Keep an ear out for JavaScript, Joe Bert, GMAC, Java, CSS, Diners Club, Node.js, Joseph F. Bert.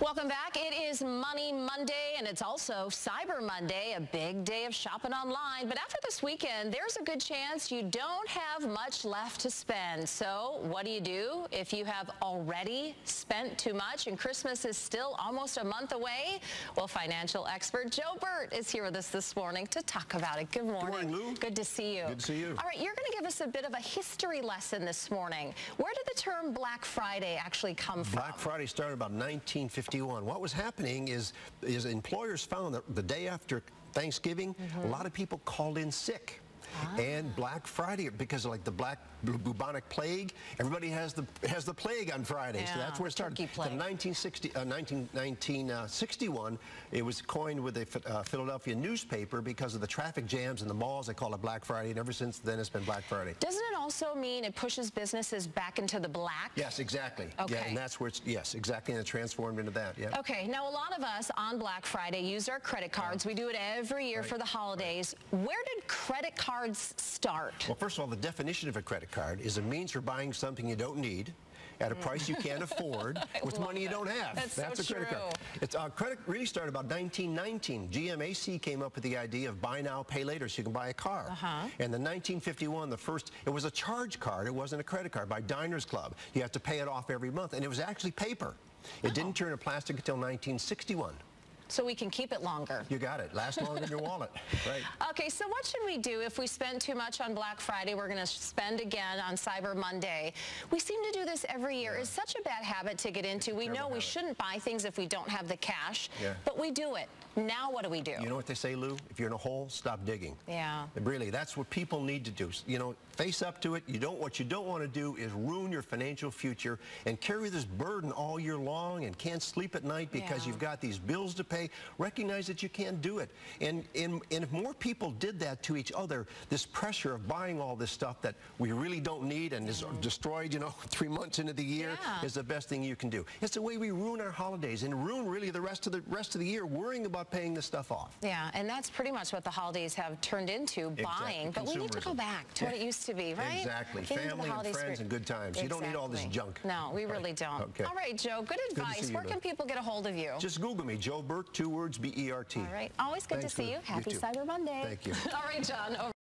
Welcome back. It is Money Monday, and it's also Cyber Monday, a big day of shopping online. But after this weekend, there's a good chance you don't have much left to spend. So what do you do if you have already spent too much and Christmas is still almost a month away? Well, financial expert Joe Bert is here with us this morning to talk about it. Good morning. Good morning, Lou. Good to see you. Good to see you. All right, you're going to give us a bit of a history lesson this morning. Where did the term Black Friday actually come from? Black Friday started about 1950. What was happening is employers found that the day after Thanksgiving, a lot of people called in sick. And Black Friday, because like the black bubonic plague, everybody has the plague on Friday, so that's where it started. From 1961, it was coined with a Philadelphia newspaper because of the traffic jams in the malls. They call it Black Friday, and ever since then it's been Black Friday. Doesn't it also mean it pushes businesses back into the black? Yes, exactly. Okay. Yeah, and that's where it's, yes, exactly, and it transformed into that. Yeah. Okay, now a lot of us on Black Friday use our credit cards. We do it every year for the holidays. Where did credit cards start? Well, first of all, the definition of a credit card is a means for buying something you don't need at a price you can't afford with money you don't have. That's so a credit card. It's, credit really started about 1919. GMAC came up with the idea of buy now, pay later, so you can buy a car. And in 1951, the first, it was a charge card, it wasn't a credit card, by Diners Club. You have to pay it off every month, and it was actually paper. It didn't turn to plastic until 1961. So we can keep it longer. You got it. Last longer in your wallet. Right. Okay, so what should we do if we spend too much on Black Friday? We're going to spend again on Cyber Monday. We seem to do this every year. It's such a bad habit to get into. We know we shouldn't buy things if we don't have the cash, but we do it. Now what do we do? You know what they say, Lou? If you're in a hole, stop digging. Yeah. Really, that's what people need to do. You know, face up to it. You don't. What you don't want to do is ruin your financial future and carry this burden all year long and can't sleep at night because you've got these bills to pay. Recognize that you can't do it, and if more people did that to each other, this pressure of buying all this stuff that we really don't need and is destroyed, you know, 3 months into the year is the best thing you can do. It's the way we ruin our holidays and ruin really the rest of the year worrying about paying this stuff off. Yeah, and that's pretty much what the holidays have turned into, buying. But we need to go back to what it used to be, right? Exactly. Family and friends and good times. You don't need all this junk. No, we really don't. Okay. All right, Joe. Good advice. Where can people get a hold of you? Just Google me, Joe Bert. 2 words, B-E-R-T. All right. Always good to see you. Happy Cyber Monday. Thank you. All right, John. Over.